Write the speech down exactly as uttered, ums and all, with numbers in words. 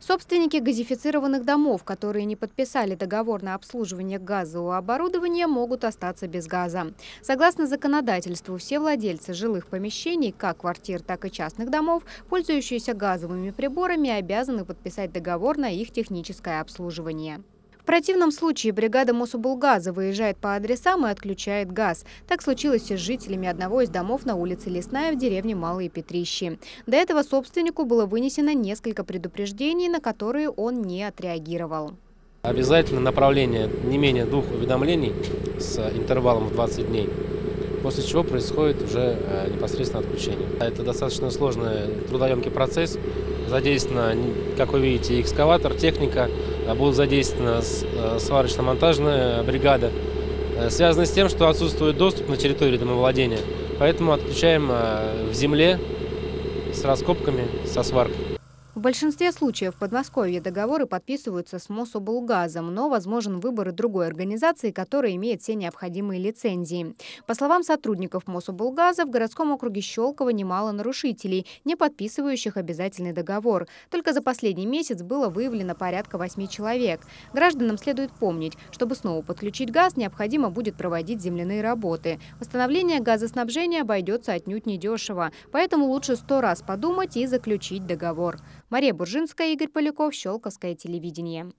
Собственники газифицированных домов, которые не подписали договор на обслуживание газового оборудования, могут остаться без газа. Согласно законодательству, все владельцы жилых помещений, как квартир, так и частных домов, пользующиеся газовыми приборами, обязаны подписать договор на их техническое обслуживание. В противном случае бригада Мособлгаза выезжает по адресам и отключает газ. Так случилось и с жителями одного из домов на улице Лесная в деревне Малые Петрищи. До этого собственнику было вынесено несколько предупреждений, на которые он не отреагировал. Обязательно направление не менее двух уведомлений с интервалом в двадцать дней, после чего происходит уже непосредственно отключение. Это достаточно сложный, трудоемкий процесс. Задействована, как вы видите, экскаватор, техника, будут задействована сварочно-монтажная бригада. Связано с тем, что отсутствует доступ на территории домовладения, поэтому отключаем в земле с раскопками, со сваркой. В большинстве случаев в Подмосковье договоры подписываются с Мособлгазом, но возможен выбор и другой организации, которая имеет все необходимые лицензии. По словам сотрудников Мособлгаза, в городском округе Щелково немало нарушителей, не подписывающих обязательный договор. Только за последний месяц было выявлено порядка восьми человек. Гражданам следует помнить, чтобы снова подключить газ, необходимо будет проводить земляные работы. Восстановление газоснабжения обойдется отнюдь недешево, поэтому лучше сто раз подумать и заключить договор. Мария Буржинская, Игорь Полюков, Щелковское телевидение.